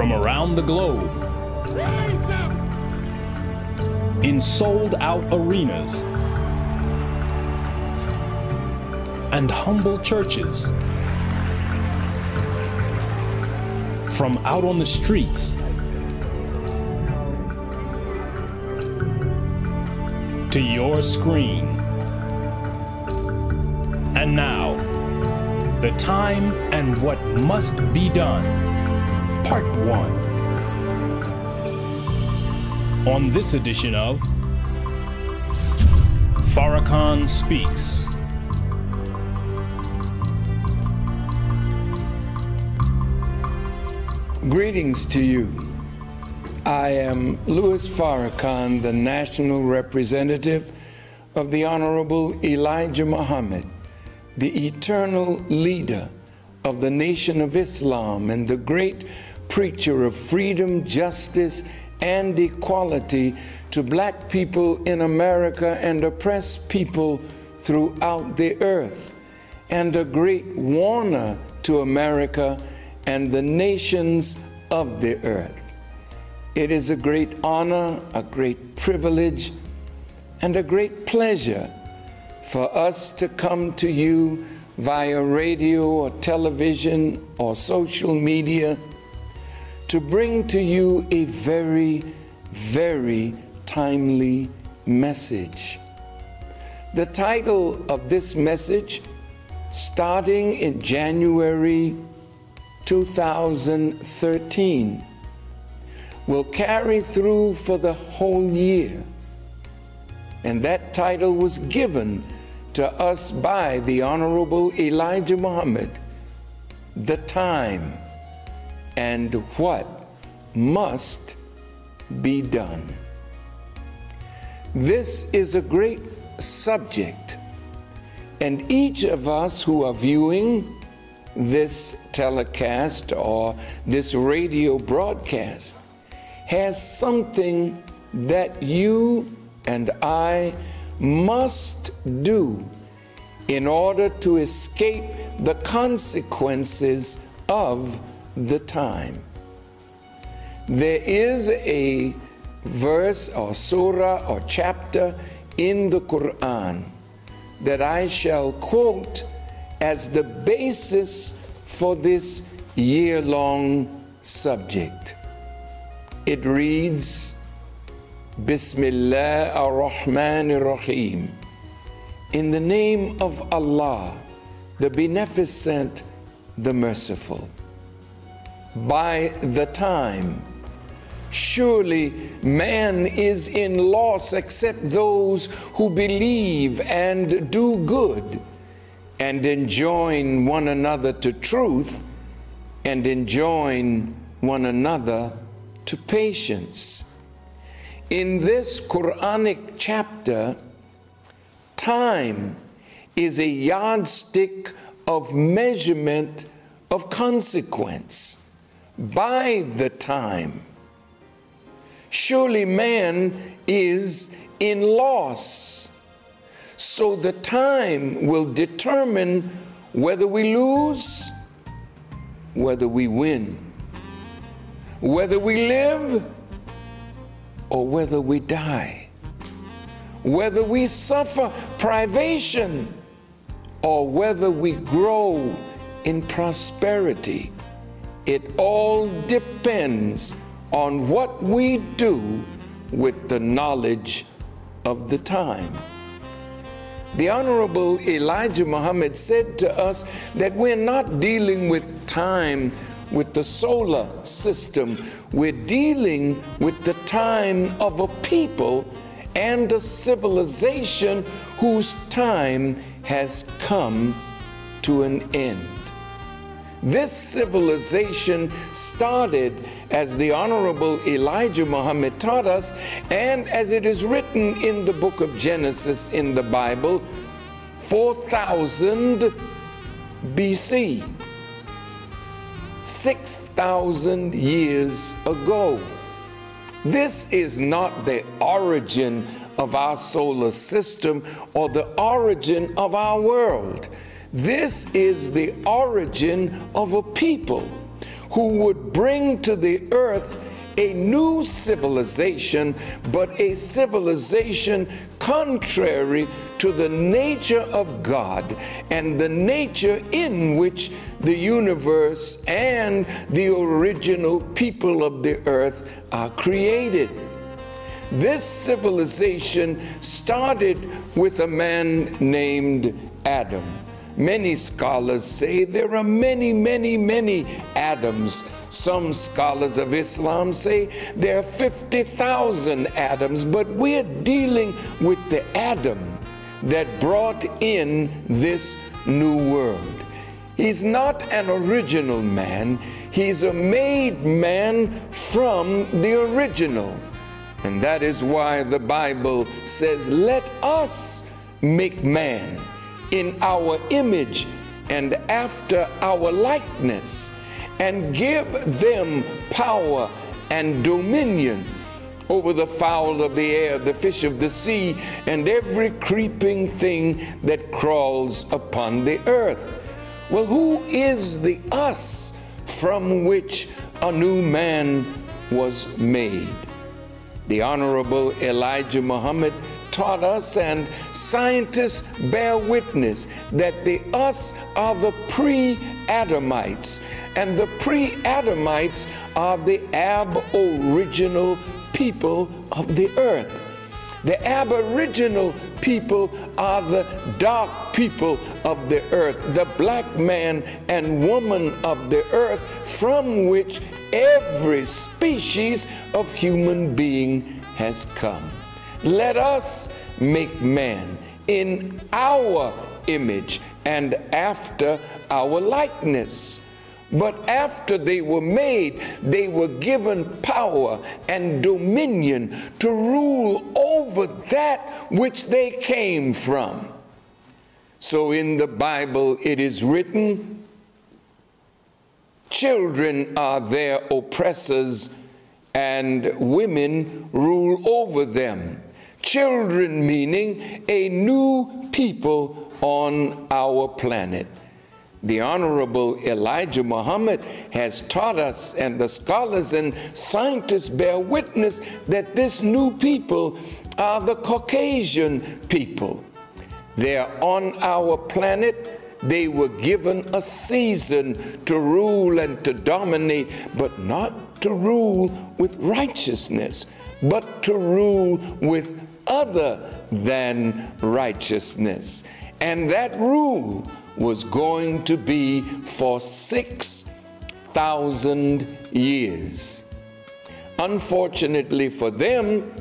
from around the globe in sold-out arenas and humble churches, from out on the streets to your screen. And now, the time and what must be done, part one. On this edition of Farrakhan Speaks. Greetings to you. I am Louis Farrakhan, the national representative of the Honorable Elijah Muhammad, the eternal leader of the Nation of Islam and the great preacher of freedom, justice, and equality to black people in America and oppressed people throughout the earth, and a great warner to America and the nations of the earth. It is a great honor, a great privilege, and a great pleasure for us to come to you via radio or television or social media to bring to you a very, very timely message. The title of this message, starting in January 2013, will carry through for the whole year. And that title was given to us by the Honorable Elijah Muhammad, the time and what must be done. This is a great subject, and each of us who are viewing this telecast or this radio broadcast has something that you and I must do in order to escape the consequences of the time. There is a verse or surah or chapter in the Quran that I shall quote as the basis for this year-long subject. It reads, Bismillah ar-Rahman ar-Rahim. In the name of Allah, the Beneficent, the Merciful. By the time, surely man is in loss except those who believe and do good, and enjoin one another to truth, and enjoin one another to patience. In this Quranic chapter, time is a yardstick of measurement of consequence. By the time, surely man is in loss. So the time will determine whether we lose, whether we win, whether we live, or whether we die, whether we suffer privation, or whether we grow in prosperity. It all depends on what we do with the knowledge of the time. The Honorable Elijah Muhammad said to us that we're not dealing with time with the solar system. We're dealing with the time of a people and a civilization whose time has come to an end. This civilization started, as the Honorable Elijah Muhammad taught us, and as it is written in the book of Genesis in the Bible, 4000 BC, 6,000 years ago. This is not the origin of our solar system or the origin of our world. This is the origin of a people who would bring to the earth a new civilization, but a civilization contrary to the nature of God and the nature in which the universe and the original people of the earth are created. This civilization started with a man named Adam. Many scholars say there are many, many, many Adams. Some scholars of Islam say there are 50,000 Adams, but we're dealing with the Adam that brought in this new world. He's not an original man. He's a made man from the original. And that is why the Bible says, let us make man in our image and after our likeness, and give them power and dominion over the fowl of the air, the fish of the sea, and every creeping thing that crawls upon the earth. Well, who is the us from which a new man was made? The Honorable Elijah Muhammad taught us, and scientists bear witness, that the us are the pre-Adamites, and the pre-Adamites are the aboriginal people of the earth. The aboriginal people are the dark people of the earth, the black man and woman of the earth, from which every species of human being has come. Let us make man in our image and after our likeness. But after they were made, they were given power and dominion to rule over that which they came from. So in the Bible it is written, children are their oppressors and women rule over them. Children meaning a new people on our planet. The Honorable Elijah Muhammad has taught us, and the scholars and scientists bear witness, that this new people are the Caucasian people. They're on our planet. They were given a season to rule and to dominate, but not to rule with righteousness, but to rule with other than righteousness. And that rule was going to be for 6,000 years. Unfortunately for them,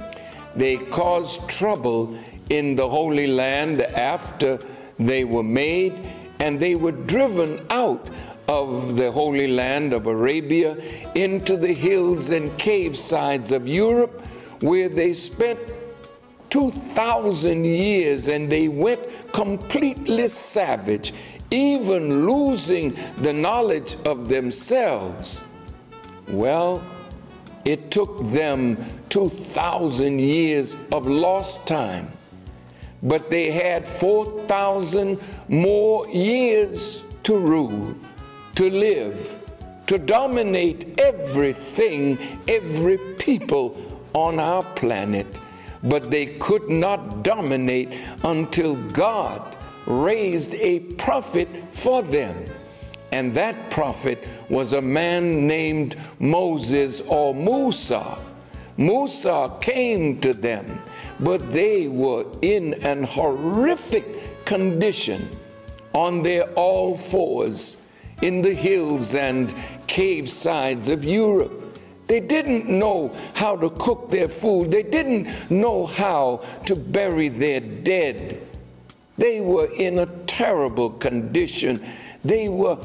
they caused trouble in the Holy Land after they were made, and they were driven out of the Holy Land of Arabia into the hills and cave sides of Europe, where they spent 2,000 years, and they went completely savage, even losing the knowledge of themselves. Well, it took them 2,000 years of lost time, but they had 4,000 more years to rule, to live, to dominate everything, every people on our planet. But they could not dominate until God raised a prophet for them. And that prophet was a man named Moses, or Musa. Musa came to them, but they were in an horrific condition on their all fours in the hills and cave sides of Europe. They didn't know how to cook their food. They didn't know how to bury their dead. They were in a terrible condition. They were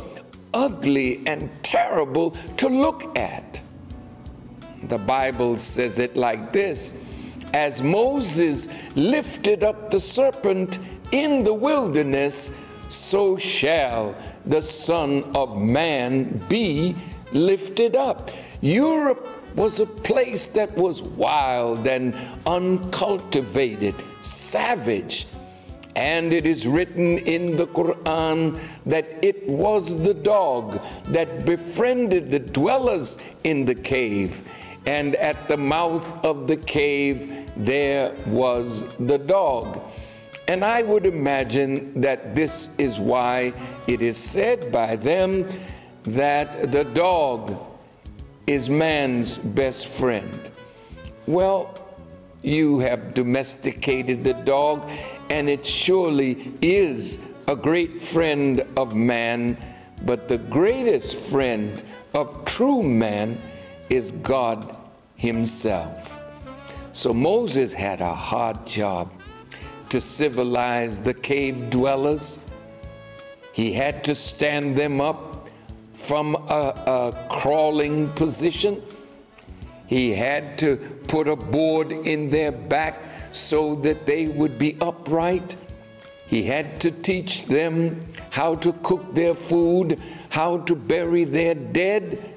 ugly and terrible to look at. The Bible says it like this: as Moses lifted up the serpent in the wilderness, so shall the Son of Man be lifted up. Europe was a place that was wild and uncultivated, savage. And it is written in the Quran that it was the dog that befriended the dwellers in the cave. And at the mouth of the cave, there was the dog. And I would imagine that this is why it is said by them that the dog is man's best friend. Well, you have domesticated the dog, and it surely is a great friend of man, but the greatest friend of true man is God himself. So Moses had a hard job to civilize the cave dwellers. He had to stand them up from a crawling position. He had to put a board in their back so that they would be upright. He had to teach them how to cook their food, how to bury their dead.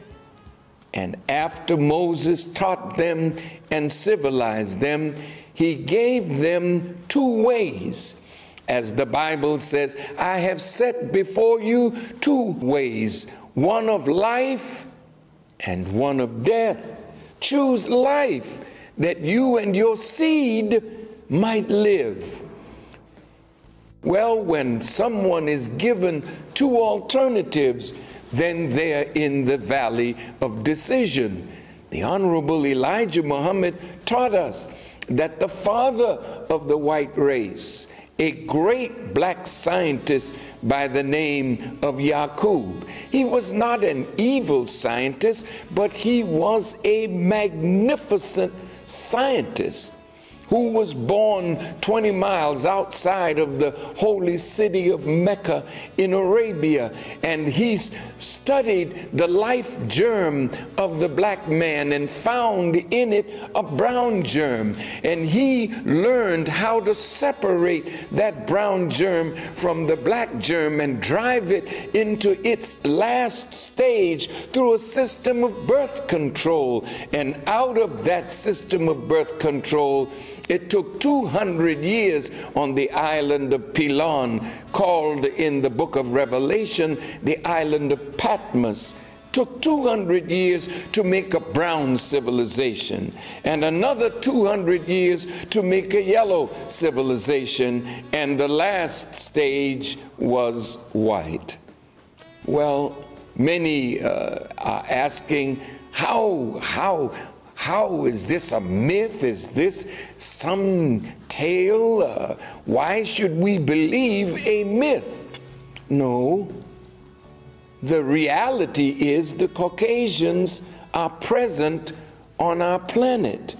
And after Moses taught them and civilized them, he gave them two ways. As the Bible says, I have set before you two ways, one of life and one of death. Choose life, that you and your seed might live. Well, when someone is given two alternatives, then they're in the valley of decision. The Honorable Elijah Muhammad taught us that the father of the white race, a great black scientist by the name of Yaqub. He was not an evil scientist, but he was a magnificent scientist who was born 20 miles outside of the holy city of Mecca in Arabia. And he studied the life germ of the black man and found in it a brown germ. And he learned how to separate that brown germ from the black germ and drive it into its last stage through a system of birth control. And out of that system of birth control, it took 200 years on the island of Pelon, called in the book of Revelation the island of Patmos. Took 200 years to make a brown civilization, and another 200 years to make a yellow civilization, and the last stage was white. Well, many are asking, how is this a myth? Is this some tale? Why should we believe a myth? No. The reality is the Caucasians are present on our planet.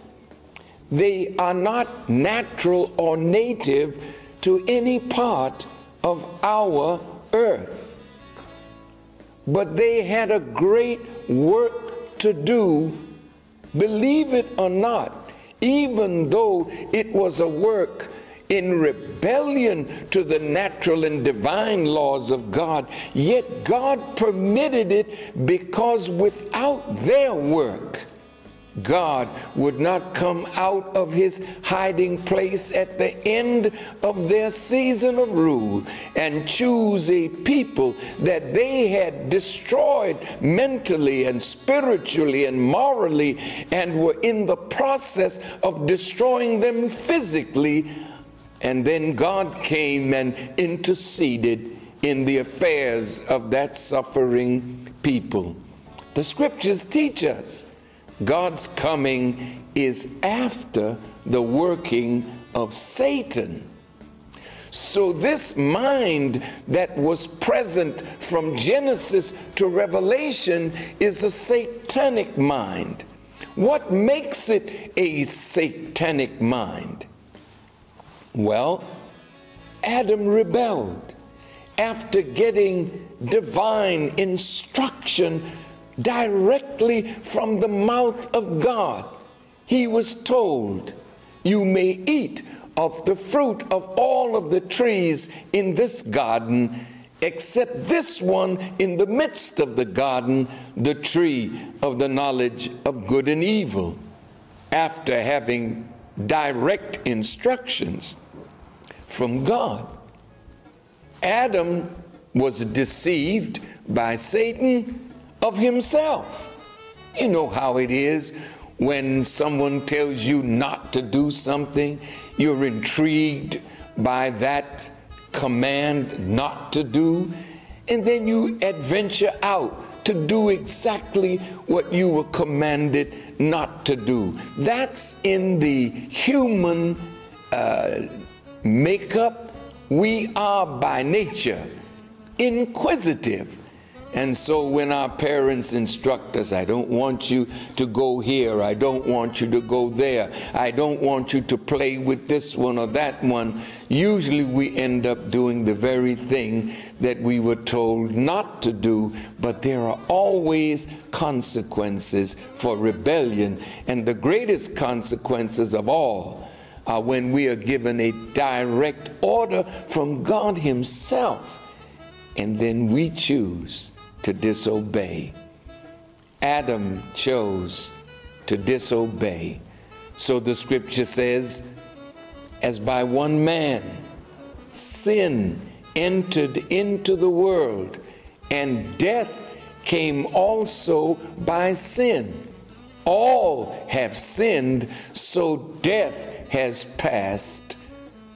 They are not natural or native to any part of our earth. But they had a great work to do. Believe it or not, even though it was a work in rebellion to the natural and divine laws of God, yet God permitted it, because without their work, God would not come out of his hiding place at the end of their season of rule and choose a people that they had destroyed mentally and spiritually and morally, and were in the process of destroying them physically. And then God came and interceded in the affairs of that suffering people. The scriptures teach us God's coming is after the working of Satan. So this mind that was present from Genesis to Revelation is a satanic mind. What makes it a satanic mind? Well, Adam rebelled after getting divine instruction directly from the mouth of God. He was told, you may eat of the fruit of all of the trees in this garden, except this one in the midst of the garden, the tree of the knowledge of good and evil. After having direct instructions from God. Adam was deceived by Satan of himself. You know how it is when someone tells you not to do something, you're intrigued by that command not to do, and then you adventure out to do exactly what you were commanded not to do. That's in the human makeup. We are by nature inquisitive. And so when our parents instruct us, I don't want you to go here, I don't want you to go there, I don't want you to play with this one or that one, usually we end up doing the very thing that we were told not to do. But there are always consequences for rebellion. And the greatest consequences of all are when we are given a direct order from God Himself, and then we choose to disobey. Adam chose to disobey. So the scripture says, as by one man, sin entered into the world, and death came also by sin. All have sinned, so death has passed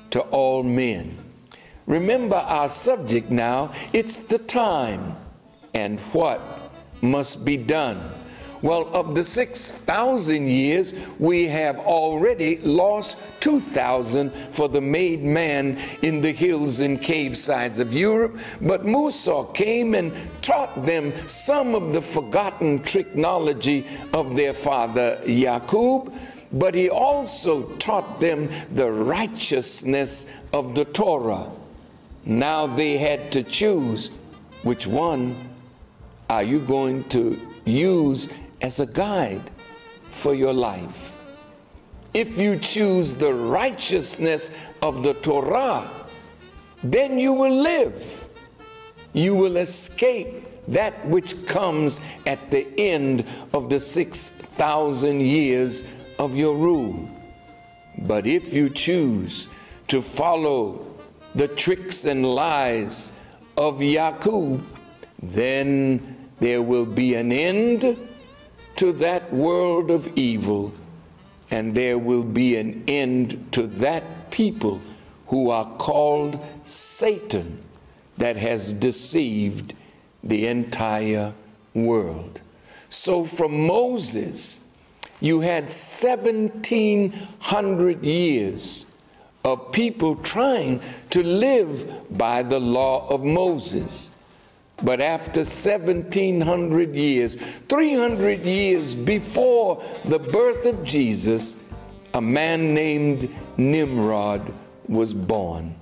to all men. Remember our subject now, it's the time and what must be done. Well, of the 6,000 years, we have already lost 2,000 for the made man in the hills and cave sides of Europe. But Musa came and taught them some of the forgotten technology of their father Yaqub, but he also taught them the righteousness of the Torah. Now they had to choose which one are you going to use as a guide for your life. If you choose the righteousness of the Torah, then you will live. You will escape that which comes at the end of the 6,000 years of your rule. But if you choose to follow the tricks and lies of Yaqub, then there will be an end to that world of evil, and there will be an end to that people who are called Satan, that has deceived the entire world. So from Moses, you had 1,700 years of people trying to live by the law of Moses. But after 1,700 years, 300 years before the birth of Jesus, a man named Nimrod was born.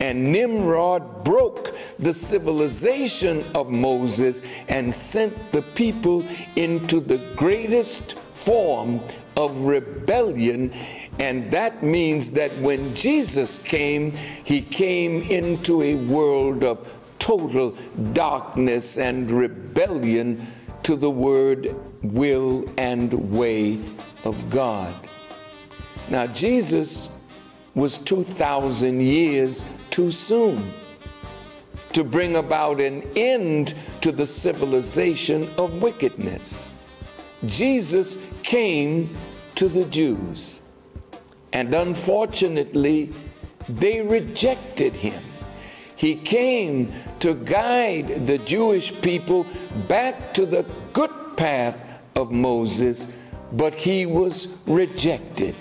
And Nimrod broke the civilization of Moses and sent the people into the greatest form of rebellion. And that means that when Jesus came, he came into a world of total darkness and rebellion to the word, will, and way of God. Now, Jesus was 2,000 years too soon to bring about an end to the civilization of wickedness. Jesus came to the Jews, and unfortunately, they rejected him. He came to guide the Jewish people back to the good path of Moses, but he was rejected.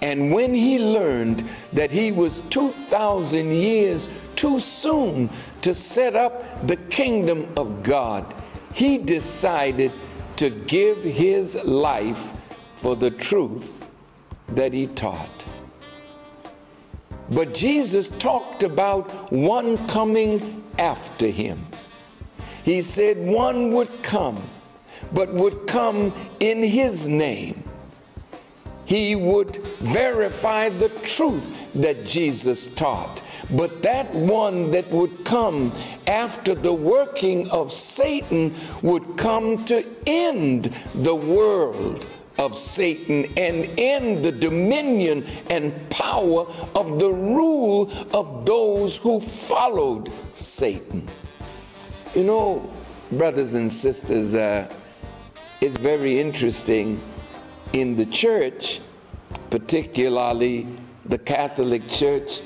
And when he learned that he was 2,000 years too soon to set up the kingdom of God, he decided to give his life for the truth that he taught. But Jesus talked about one coming after him. He said one would come, but would come in his name. He would verify the truth that Jesus taught. But that one that would come after the working of Satan would come to end the world of Satan and in the dominion and power of the rule of those who followed Satan. You know, brothers and sisters, it's very interesting in the church, particularly the Catholic Church,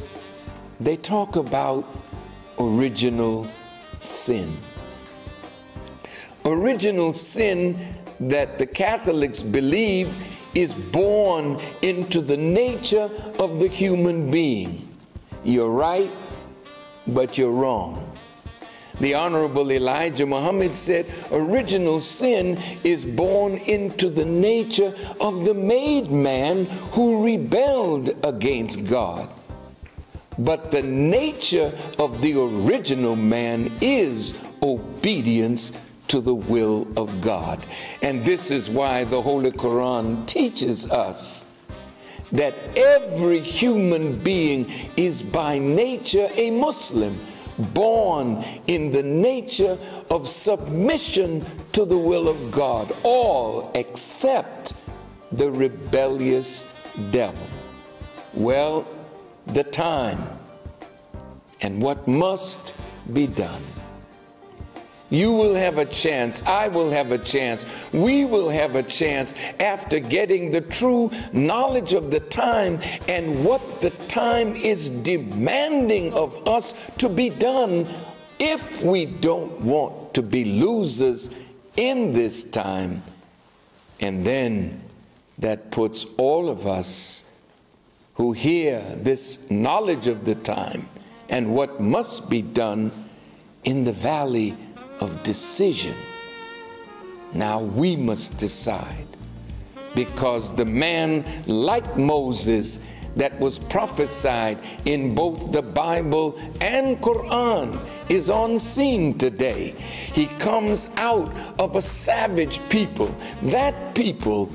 they talk about original sin. Original sin that the Catholics believe is born into the nature of the human being. You're right, but you're wrong. The Honorable Elijah Muhammad said, original sin is born into the nature of the made man who rebelled against God. But the nature of the original man is obedience to the will of God. And this is why the Holy Quran teaches us that every human being is by nature a Muslim, born in the nature of submission to the will of God, all except the rebellious devil. Well, the time and what must be done. You will have a chance, I will have a chance, we will have a chance after getting the true knowledge of the time and what the time is demanding of us to be done if we don't want to be losers in this time. And then that puts all of us who hear this knowledge of the time and what must be done in the valley of decision. Now we must decide, because the man like Moses that was prophesied in both the Bible and Quran is on scene today. He comes out of a savage people. That people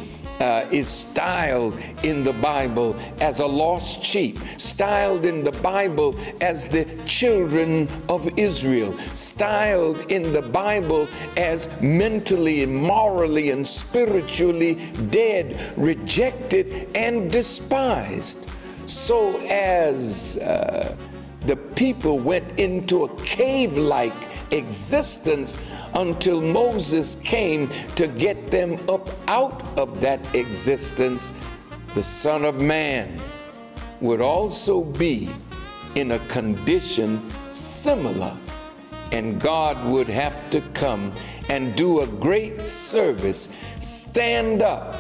is styled in the Bible as a lost sheep, styled in the Bible as the children of Israel, styled in the Bible as mentally and morally and spiritually dead, rejected and despised. So as the people went into a cave-like existence until Moses came to get them up out of that existence, the Son of Man would also be in a condition similar, and God would have to come and do a great service, stand up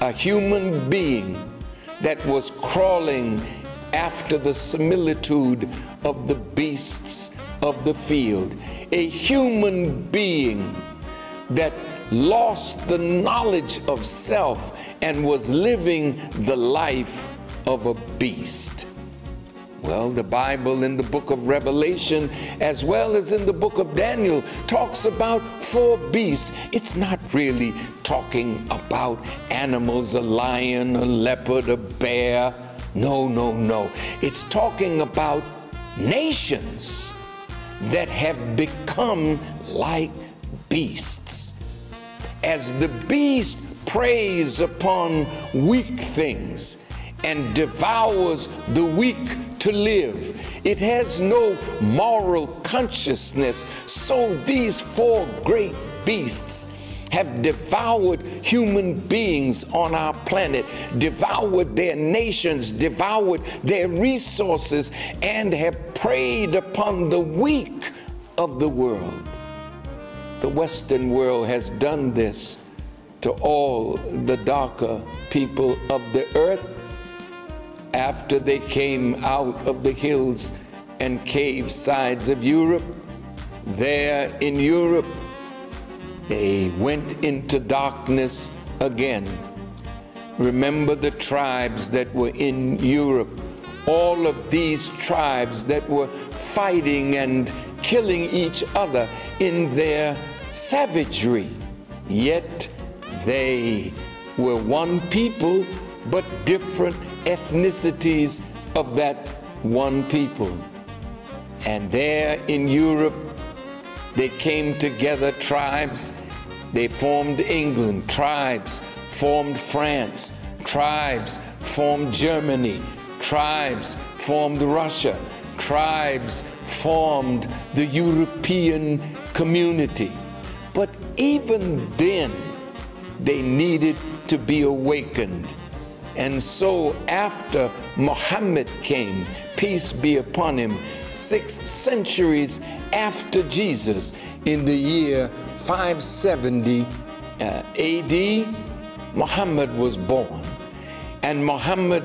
a human being that was crawling after the similitude of the beasts of the field, a human being that lost the knowledge of self and was living the life of a beast. Well, the Bible in the book of Revelation, as well as in the book of Daniel, talks about four beasts. It's not really talking about animals, a lion, a leopard, a bear. No, no, no. It's talking about nations that have become like beasts. As the beast preys upon weak things and devours the weak to live, it has no moral consciousness. So these four great beasts have devoured human beings on our planet, devoured their nations, devoured their resources, and have preyed upon the weak of the world. The Western world has done this to all the darker people of the earth after they came out of the hills and cave sides of Europe. There in Europe, they went into darkness again. Remember the tribes that were in Europe, all of these tribes that were fighting and killing each other in their savagery. Yet they were one people, but different ethnicities of that one people. And there in Europe, they came together, tribes. They formed England, tribes formed France, tribes formed Germany, tribes formed Russia, tribes formed the European community. But even then, they needed to be awakened. And so after Muhammad came, peace be upon him, 6 centuries after Jesus, in the year 570 AD, Muhammad was born. And Muhammad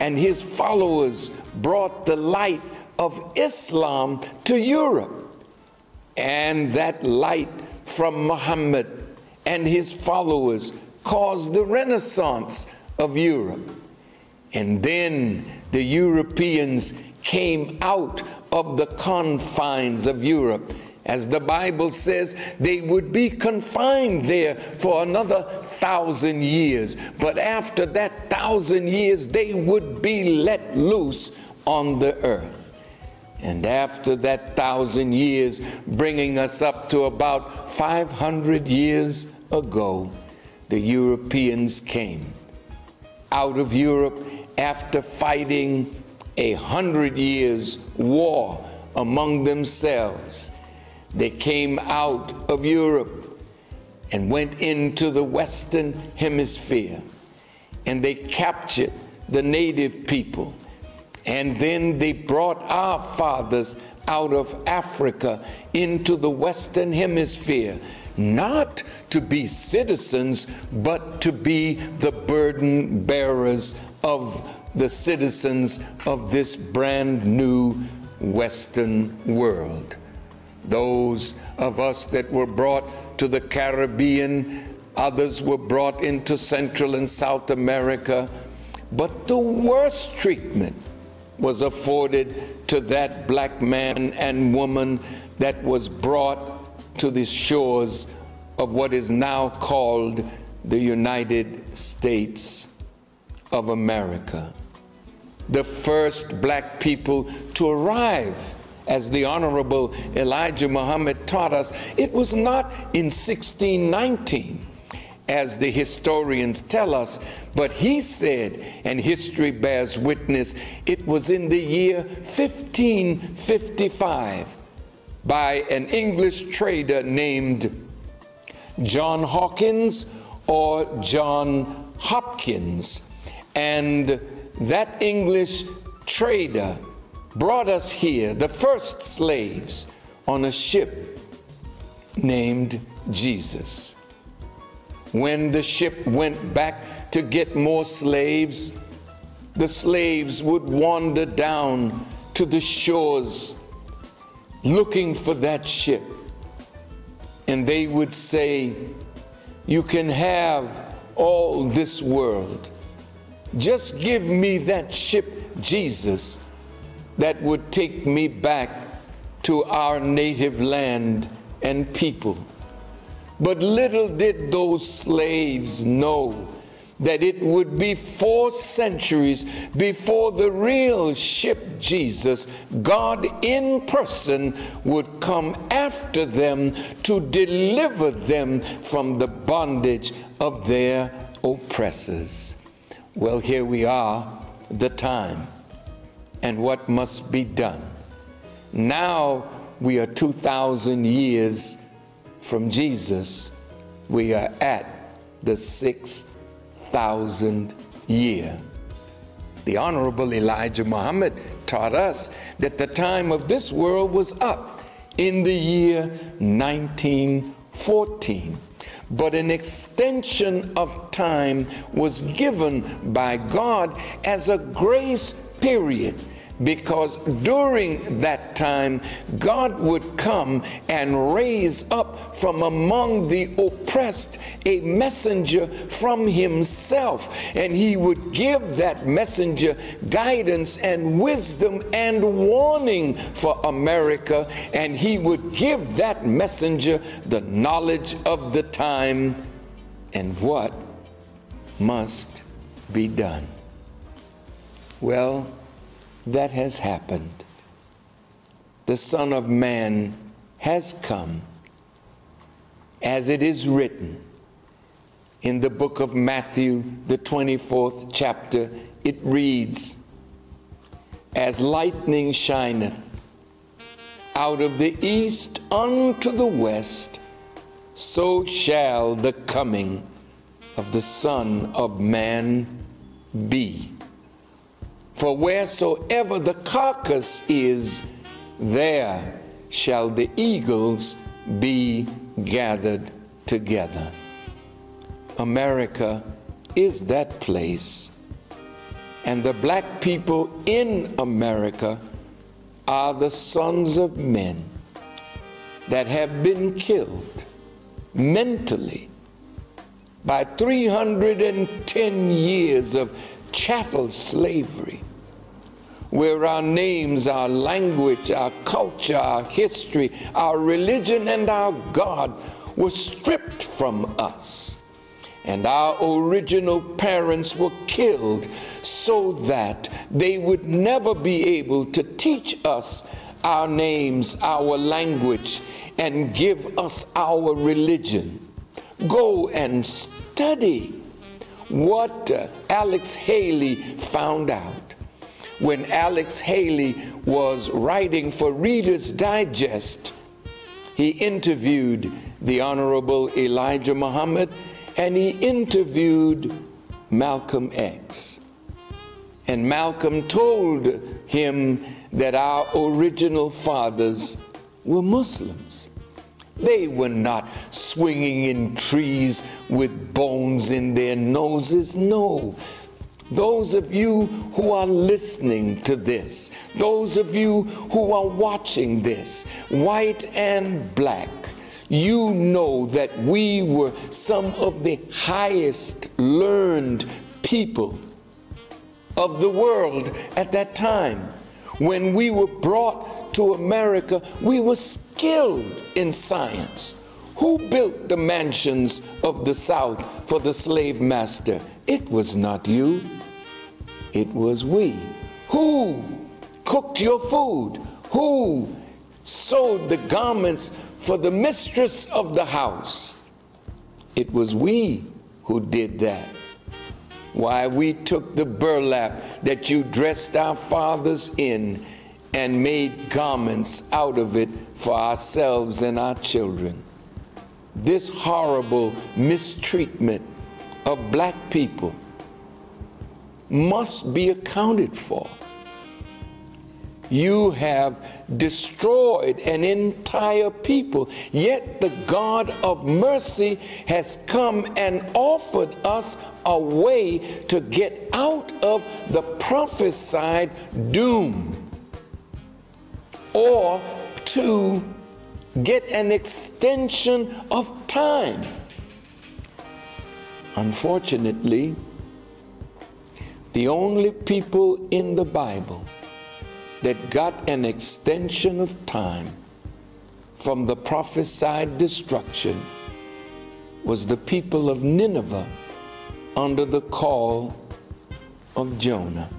and his followers brought the light of Islam to Europe. And that light from Muhammad and his followers caused the Renaissance of Europe. And then the Europeans came out of the confines of Europe. As the Bible says, they would be confined there for another 1,000 years. But after that 1,000 years, they would be let loose on the earth. And after that 1,000 years, bringing us up to about 500 years ago, the Europeans came out of Europe after fighting a 100 years war among themselves. They came out of Europe and went into the Western Hemisphere, and they captured the native people. And then they brought our fathers out of Africa into the Western Hemisphere, not to be citizens, but to be the burden bearers of the citizens of this brand new Western world. Those of us that were brought to the Caribbean, others were brought into Central and South America, but the worst treatment was afforded to that black man and woman that was brought to the shores of what is now called the United States of America. The first black people to arrive, as the Honorable Elijah Muhammad taught us, it was not in 1619, as the historians tell us, but he said, and history bears witness, it was in the year 1555 by an English trader named John Hawkins or John Hopkins. And that English trader brought us here, the first slaves, on a ship named Jesus. When the ship went back to get more slaves, the slaves would wander down to the shores looking for that ship. And they would say, "You can have all this world. Just give me that ship, Jesus, that would take me back to our native land and people." But little did those slaves know that it would be 4 centuries before the real ship Jesus, God in person, would come after them to deliver them from the bondage of their oppressors. Well, here we are, the time, and what must be done. Now we are 2,000 years from Jesus. We are at the 6,000th year. The Honorable Elijah Muhammad taught us that the time of this world was up in the year 1914. But an extension of time was given by God as a grace period, because during that time, God would come and raise up from among the oppressed a messenger from himself, and he would give that messenger guidance and wisdom and warning for America, and he would give that messenger the knowledge of the time and what must be done. Well, that has happened. The Son of Man has come, as it is written. in the book of Matthew, the 24th chapter, it reads, "As lightning shineth out of the east unto the west, so shall the coming of the Son of Man be. For wheresoever the carcass is, there shall the eagles be gathered together." America is that place. And the black people in America are the sons of men that have been killed mentally by 310 years of chattel slavery, where our names, our language, our culture, our history, our religion, and our God were stripped from us. And our original parents were killed so that they would never be able to teach us our names, our language, and give us our religion. Go and study what Alex Haley found out. When Alex Haley was writing for Reader's Digest, he interviewed the Honorable Elijah Muhammad, and he interviewed Malcolm X. And Malcolm told him that our original fathers were Muslims. They were not swinging in trees with bones in their noses, no. Those of you who are listening to this, those of you who are watching this, white and black, you know that we were some of the highest learned people of the world at that time. When we were brought to America, we were skilled in science. Who built the mansions of the South for the slave master? It was not you. It was we. Who cooked your food? Who sewed the garments for the mistress of the house? It was we who did that. Why, we took the burlap that you dressed our fathers in and made garments out of it for ourselves and our children. This horrible mistreatment of black people must be accounted for. You have destroyed an entire people, yet the God of mercy has come and offered us a way to get out of the prophesied doom, or to get an extension of time. Unfortunately, the only people in the Bible that got an extension of time from the prophesied destruction was the people of Nineveh under the call of Jonah.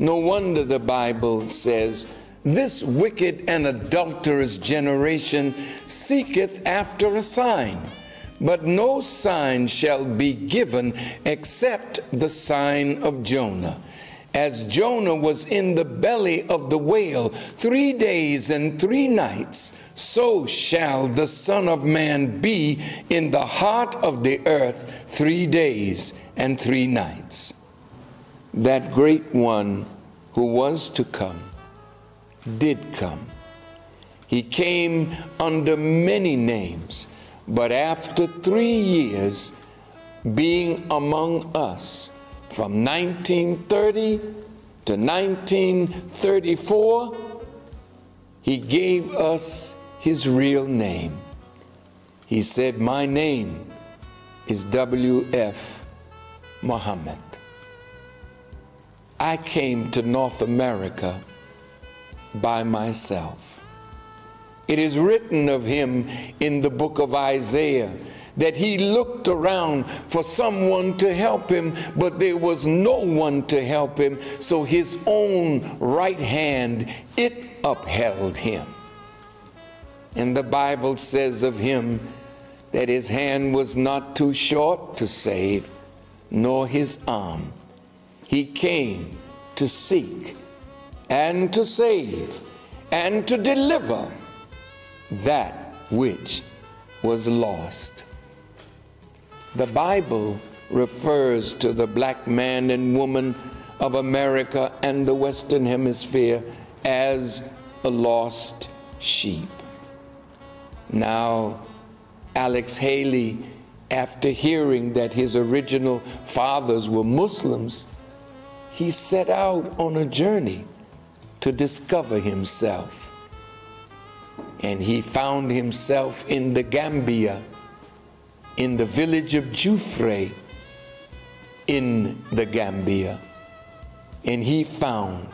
No wonder the Bible says, "This wicked and adulterous generation seeketh after a sign, but no sign shall be given except the sign of Jonah. As Jonah was in the belly of the whale 3 days and 3 nights, so shall the Son of Man be in the heart of the earth 3 days and 3 nights. That great one who was to come did come. He came under many names, but after 3 years being among us, from 1930 to 1934, he gave us his real name. He said, "My name is W.F. Muhammad. I came to North America by myself." It is written of him in the book of Isaiah that he looked around for someone to help him, but there was no one to help him, so his own right hand, it upheld him. And the Bible says of him that his hand was not too short to save, nor his arm. He came to seek and to save and to deliver that which was lost. The Bible refers to the black man and woman of America and the Western Hemisphere as a lost sheep. Now, Alex Haley, after hearing that his original fathers were Muslims, he set out on a journey to discover himself. And he found himself in the Gambia, in the village of Jufre, in the Gambia. And he found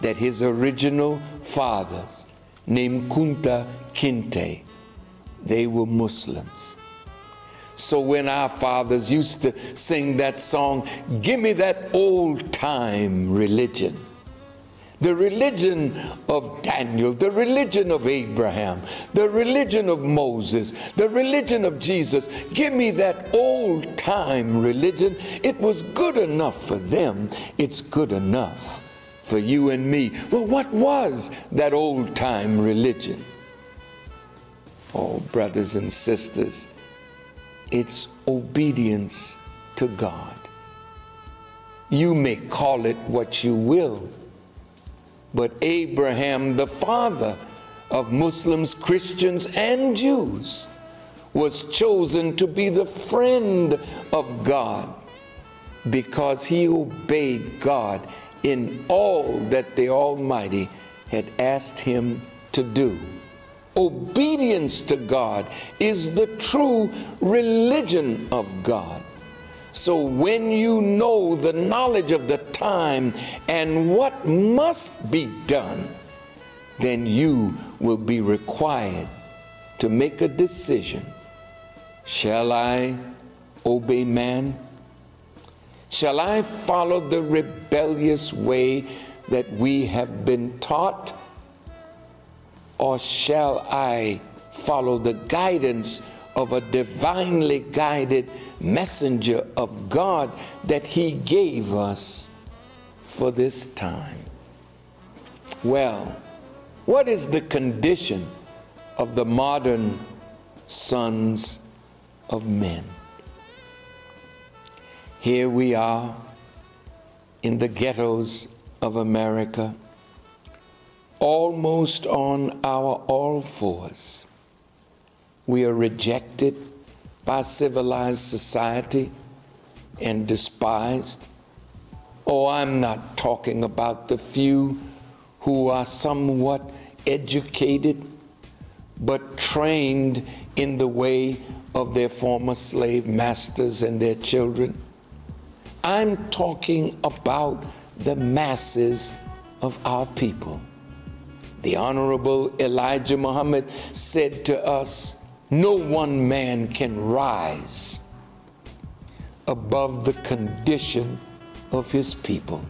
that his original fathers, named Kunta Kinte, they were Muslims. So when our fathers used to sing that song, give me that old-time religion, the religion of Daniel, the religion of Abraham, the religion of Moses, the religion of Jesus, give me that old-time religion. It was good enough for them. It's good enough for you and me. Well, what was that old-time religion? Oh, brothers and sisters, it's obedience to God. You may call it what you will, but Abraham, the father of Muslims, Christians, and Jews, was chosen to be the friend of God because he obeyed God in all that the Almighty had asked him to do. Obedience to God is the true religion of God. So when you know the knowledge of the time and what must be done, then you will be required to make a decision. Shall I obey man? Shall I follow the rebellious way that we have been taught? Or shall I follow the guidance of a divinely guided messenger of God that he gave us for this time? Well, what is the condition of the modern sons of men? Here we are in the ghettos of America, almost on our all fours. We are rejected by civilized society and despised. Oh, I'm not talking about the few who are somewhat educated but trained in the way of their former slave masters and their children. I'm talking about the masses of our people. The Honorable Elijah Muhammad said to us, no one man can rise above the condition of his people.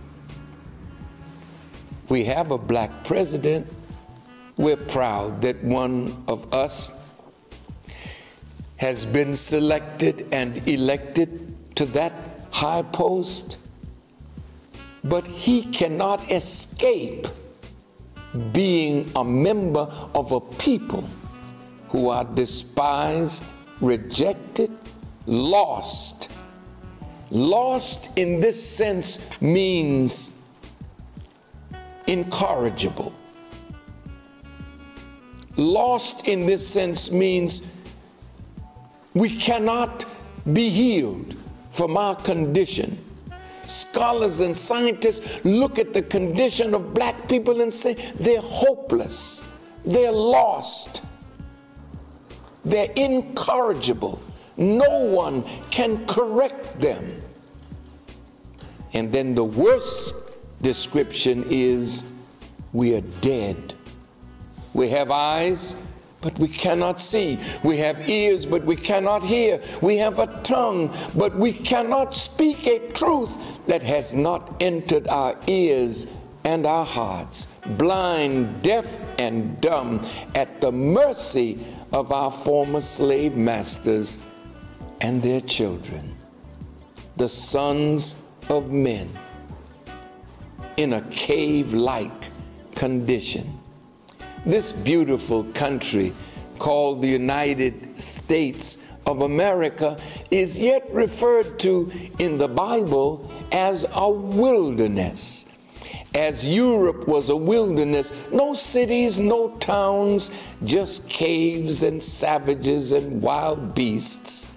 We have a black president. We're proud that one of us has been selected and elected to that high post, but he cannot escape being a member of a people who are despised, rejected, lost. Lost in this sense means incorrigible. Lost in this sense means we cannot be healed from our condition. Scholars and scientists look at the condition of black people and say they're hopeless, they're lost, they're incorrigible. No one can correct them. And then the worst description is we are dead. We have eyes, but we cannot see. We have ears, but we cannot hear. We have a tongue, but we cannot speak a truth that has not entered our ears and our hearts, blind, deaf, and dumb, at the mercy of our former slave masters and their children, the sons of men, in a cave-like condition. This beautiful country called the United States of America is yet referred to in the Bible as a wilderness. As Europe was a wilderness, no cities, no towns, just caves and savages and wild beasts.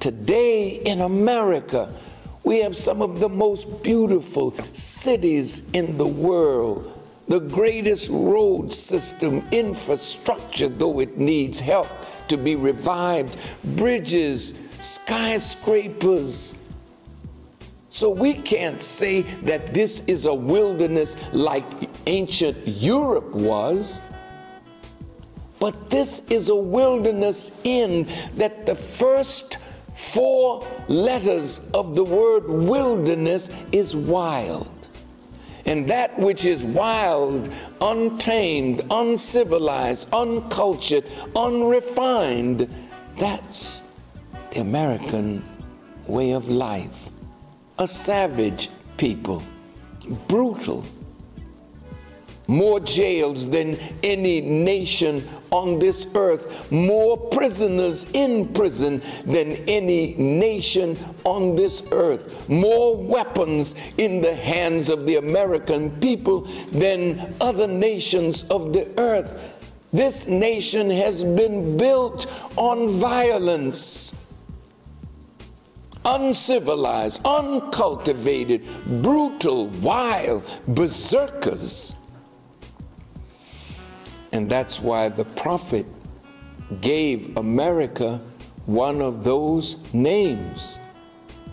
Today in America, we have some of the most beautiful cities in the world, the greatest road system, infrastructure, though it needs help to be revived, bridges, skyscrapers. So we can't say that this is a wilderness like ancient Europe was, but this is a wilderness in that the first four letters of the word wilderness is wild. And that which is wild, untamed, uncivilized, uncultured, unrefined, that's the American way of life. A savage people, brutal, more jails than any nation on this earth, more prisoners in prison than any nation on this earth, more weapons in the hands of the American people than other nations of the earth. This nation has been built on violence. Uncivilized, uncultivated, brutal, wild, berserkers. And that's why the prophet gave America one of those names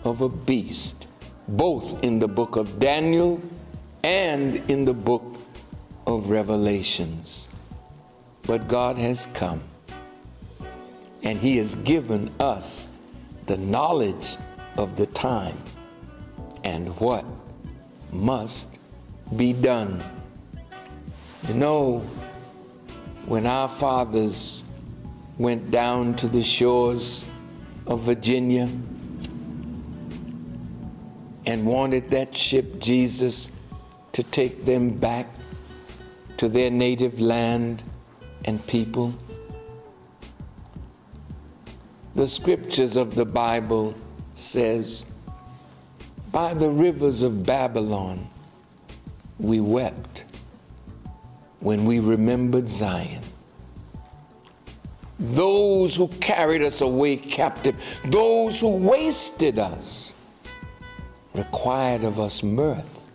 of a beast, both in the book of Daniel and in the book of Revelations. But God has come, and he has given us the knowledge of the time and what must be done. You know, when our fathers went down to the shores of Virginia and wanted that ship, Jesus, to take them back to their native land and people, the scriptures of the Bible says, by the rivers of Babylon, we wept when we remembered Zion. Those who carried us away captive, those who wasted us, required of us mirth.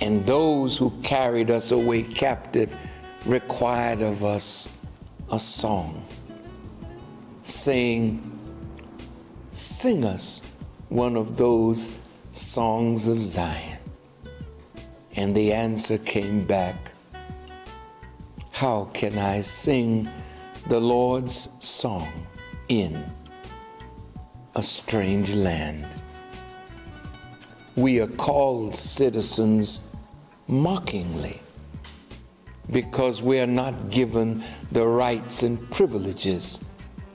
And those who carried us away captive required of us a song, saying, sing us one of those songs of Zion. And the answer came back, how can I sing the Lord's song in a strange land? We are called citizens mockingly because we are not given the rights and privileges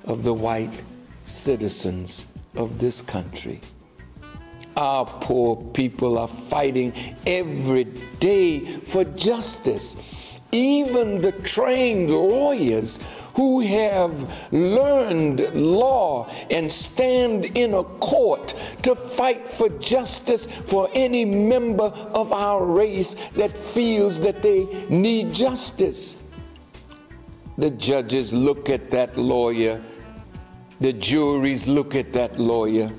of the white citizens of this country. Our poor people are fighting every day for justice. Even the trained lawyers who have learned law and stand in a court to fight for justice for any member of our race that feels that they need justice. The judges look at that lawyer, the juries look at that lawyer,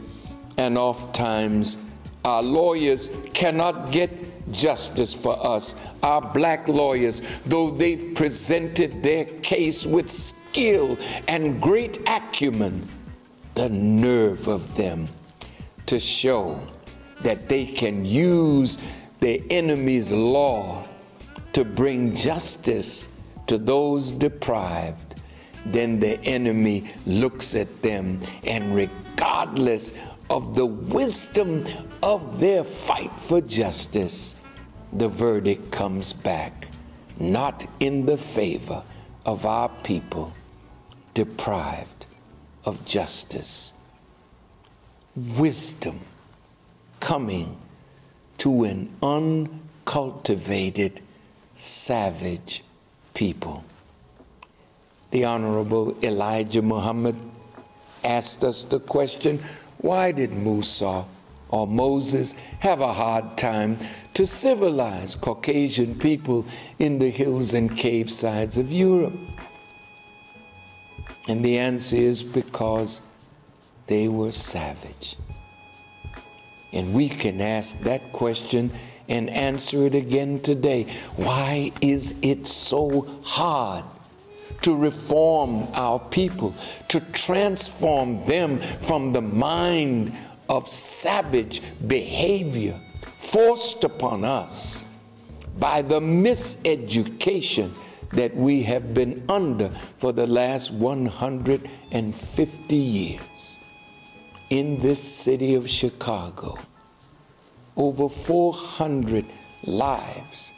and oftentimes our lawyers cannot get justice for us. Our black lawyers, though they've presented their case with skill and great acumen, the nerve of them to show that they can use their enemy's law to bring justice to those deprived, then the enemy looks at them, and regardless of the wisdom of their fight for justice, the verdict comes back, not in the favor of our people deprived of justice. Wisdom coming to an uncultivated, savage people. The Honorable Elijah Muhammad asked us the question, why did Musa or Moses have a hard time to civilize Caucasian people in the hills and cave sides of Europe? And the answer is because they were savage. And we can ask that question and answer it again today. Why is it so hard to reform our people, to transform them from the mind of savage behavior forced upon us by the miseducation that we have been under for the last 150 years? In this city of Chicago, over 400 lives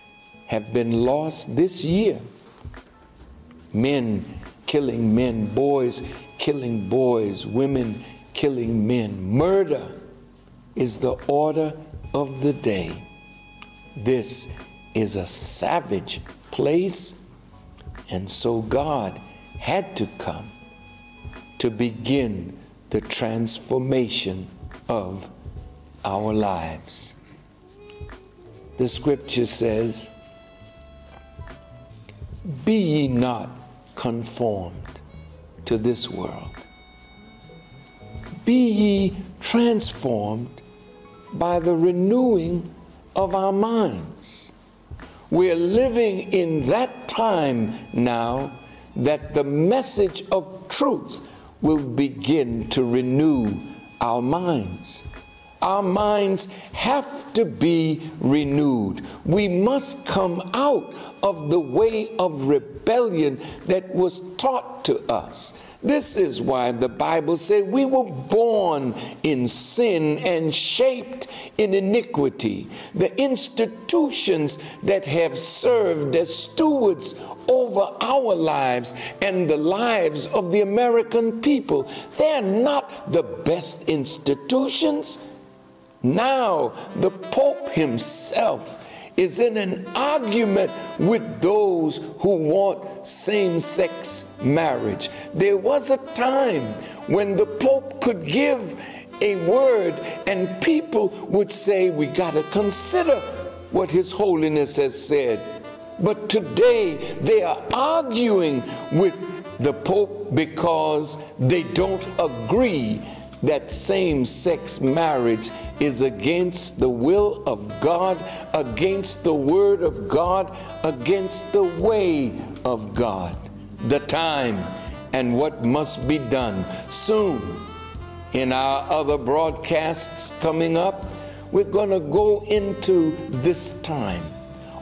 have been lost this year. Men killing men, boys killing boys, women killing men. Murder is the order of the day. This is a savage place, and so God had to come to begin the transformation of our lives. The scripture says, "Be ye not conformed to this world. Be ye transformed by the renewing of our minds." We're living in that time now that the message of truth will begin to renew our minds. Our minds have to be renewed. We must come out of the way of rebellion that was taught to us. This is why the Bible said we were born in sin and shaped in iniquity. The institutions that have served as stewards over our lives and the lives of the American people, they're not the best institutions. Now the Pope himself is in an argument with those who want same-sex marriage. There was a time when the Pope could give a word and people would say, we gotta consider what His Holiness has said. But today they are arguing with the Pope because they don't agree that same-sex marriage is against the will of God, against the Word of God, against the way of God. The time and what must be done. Soon, in our other broadcasts coming up, we're going to go into this time,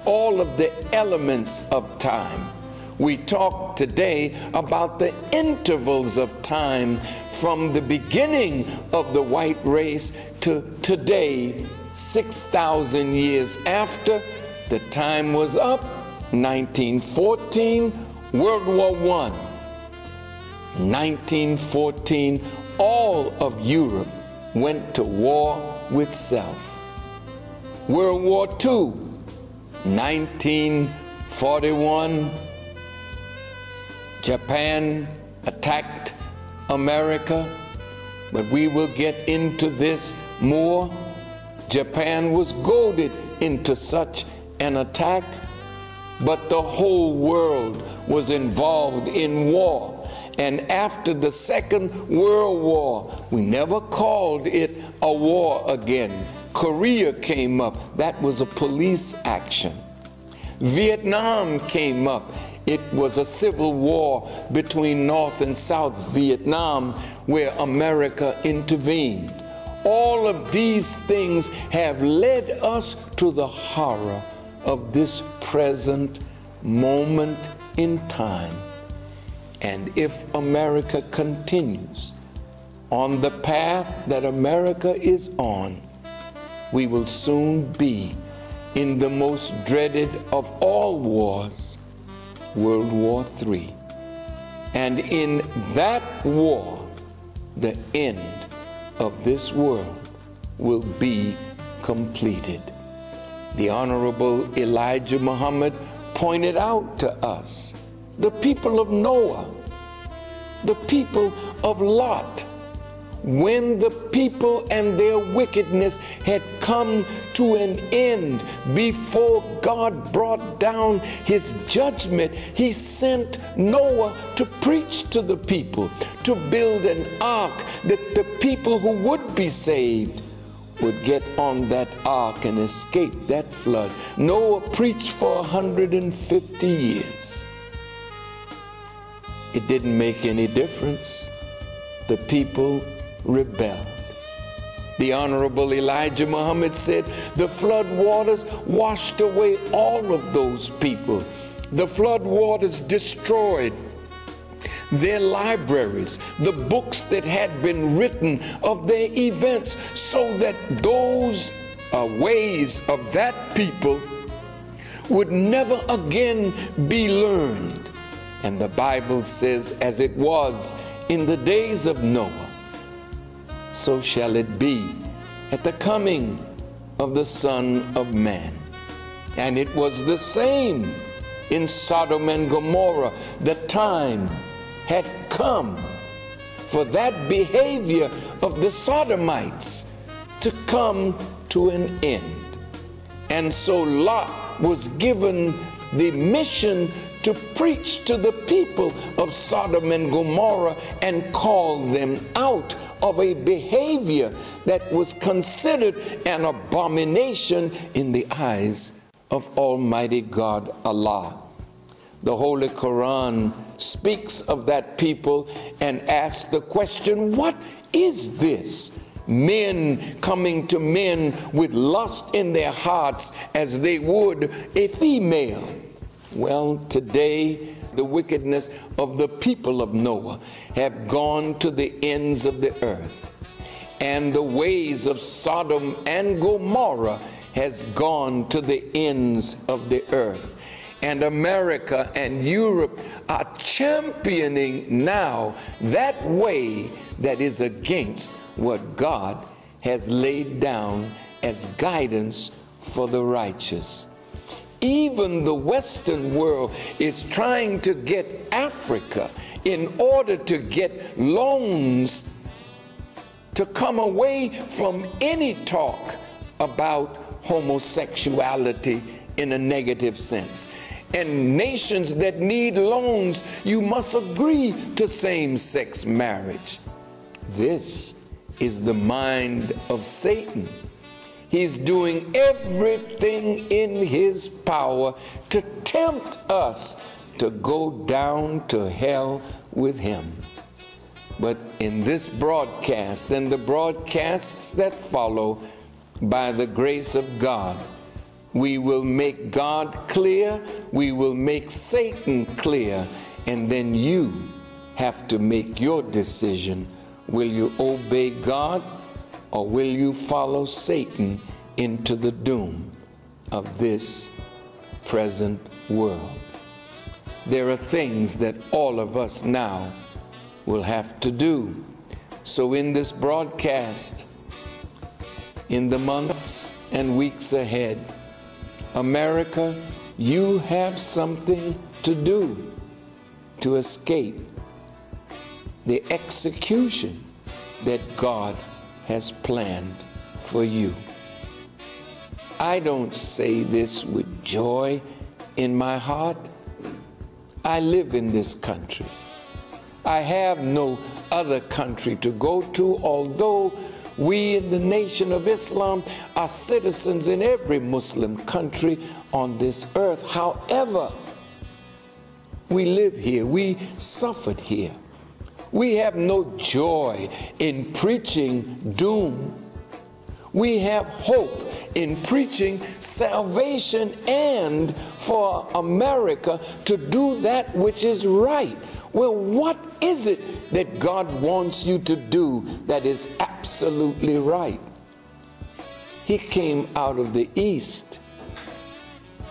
all of the elements of time. We talked today about the intervals of time from the beginning of the white race to today, 6,000 years after. The time was up, 1914, World War I. 1914, all of Europe went to war with self. World War II, 1941. Japan attacked America, but we will get into this more. Japan was goaded into such an attack, but the whole world was involved in war. And after the Second World War, we never called it a war again. Korea came up. That was a police action. Vietnam came up. It was a civil war between North and South Vietnam where America intervened. All of these things have led us to the horror of this present moment in time. And if America continues on the path that America is on, we will soon be in the most dreaded of all wars, World War III. And in that war, the end of this world will be completed. The Honorable Elijah Muhammad pointed out to us the people of Noah, the people of Lot, when the people and their wickedness had come to an end, before God brought down his judgment, he sent Noah to preach to the people, to build an ark that the people who would be saved would get on that ark and escape that flood. Noah preached for 150 years. It didn't make any difference. The people rebelled. The Honorable Elijah Muhammad said the flood waters washed away all of those people. The flood waters destroyed their libraries, the books that had been written of their events, so that those ways of that people would never again be learned. And the Bible says, as it was in the days of Noah, so shall it be at the coming of the Son of Man. And it was the same in Sodom and Gomorrah. The time had come for that behavior of the Sodomites to come to an end. And so Lot was given the mission to preach to the people of Sodom and Gomorrah and call them out of a behavior that was considered an abomination in the eyes of Almighty God, Allah. The Holy Quran speaks of that people and asks the question, what is this? Men coming to men with lust in their hearts as they would a female. Well, today, the wickedness of the people of Noah have gone to the ends of the earth, and the ways of Sodom and Gomorrah has gone to the ends of the earth. And America and Europe are championing now that way that is against what God has laid down as guidance for the righteous. Even the Western world is trying to get Africa in order to get loans to come away from any talk about homosexuality in a negative sense. And nations that need loans, you must agree to same-sex marriage. This is the mind of Satan. He's doing everything in his power to tempt us to go down to hell with him. But in this broadcast and the broadcasts that follow, by the grace of God, we will make God clear, we will make Satan clear, and then you have to make your decision. Will you obey God? Or will you follow Satan into the doom of this present world? There are things that all of us now will have to do. So in this broadcast, in the months and weeks ahead, America, you have something to do to escape the execution that God has planned for you. I don't say this with joy in my heart. I live in this country. I have no other country to go to, although we in the Nation of Islam are citizens in every Muslim country on this earth. However, we live here, we suffered here. We have no joy in preaching doom. We have hope in preaching salvation, and for America to do that which is right. Well, what is it that God wants you to do that is absolutely right? He came out of the East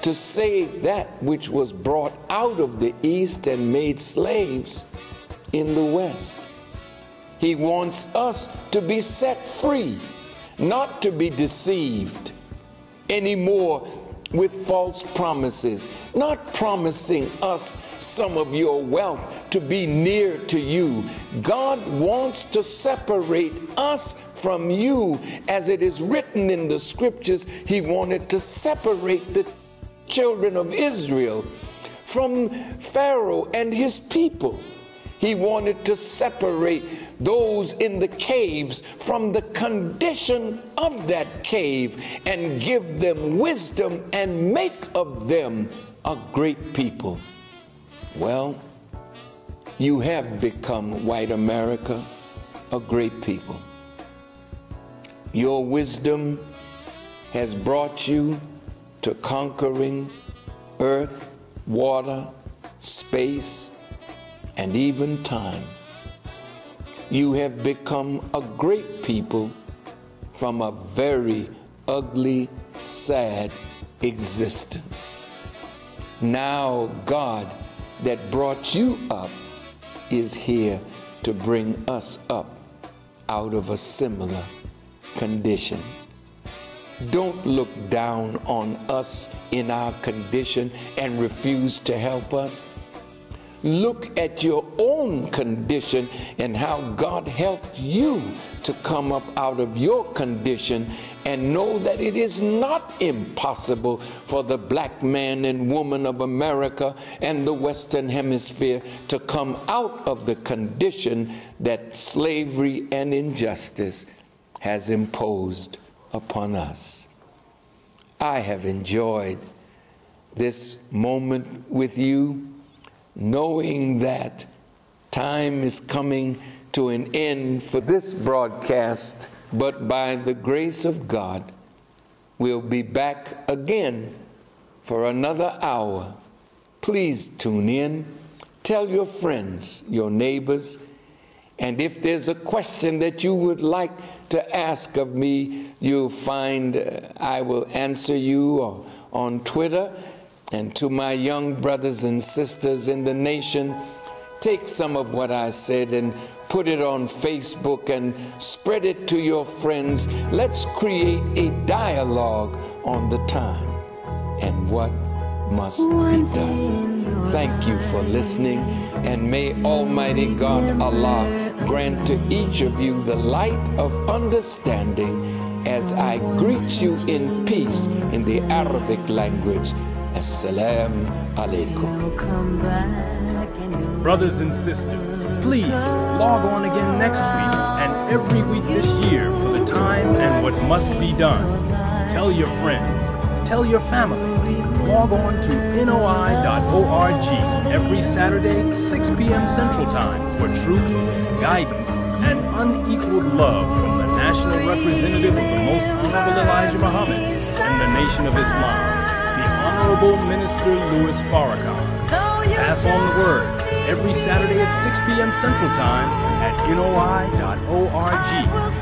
to save that which was brought out of the East and made slaves in the West. He wants us to be set free, not to be deceived anymore with false promises, not promising us some of your wealth to be near to you. God wants to separate us from you. As it is written in the scriptures, he wanted to separate the children of Israel from Pharaoh and his people. He wanted to separate those in the caves from the condition of that cave and give them wisdom and make of them a great people. Well, you have become, white America, a great people. Your wisdom has brought you to conquering earth, water, space, and even time. You have become a great people from a very ugly, sad existence. Now God that brought you up is here to bring us up out of a similar condition. Don't look down on us in our condition and refuse to help us. Look at your own condition and how God helped you to come up out of your condition, and know that it is not impossible for the black man and woman of America and the Western Hemisphere to come out of the condition that slavery and injustice has imposed upon us. I have enjoyed this moment with you, knowing that time is coming to an end for this broadcast, but by the grace of God, we'll be back again for another hour. Please tune in, tell your friends, your neighbors, and if there's a question that you would like to ask of me, you'll find I will answer you on Twitter. And to my young brothers and sisters in the nation, take some of what I said and put it on Facebook and spread it to your friends. Let's create a dialogue on the time and what must be done. Thank you for listening, and may Almighty God, Allah, grant to each of you the light of understanding as I greet you in peace in the Arabic language. As-salamu alaykum. Brothers and sisters, please log on again next week and every week this year for the time and what must be done. Tell your friends, tell your family. Log on to NOI.org every Saturday, 6 p.m. Central Time, for truth, guidance, and unequaled love from the National Representative of the Most Honorable Elijah Muhammad and the Nation of Islam, Honorable Minister Louis Farrakhan. Pass on the word every Saturday at 6 p.m. Central Time at NOI.org.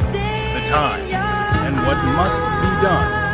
The time and what must be done.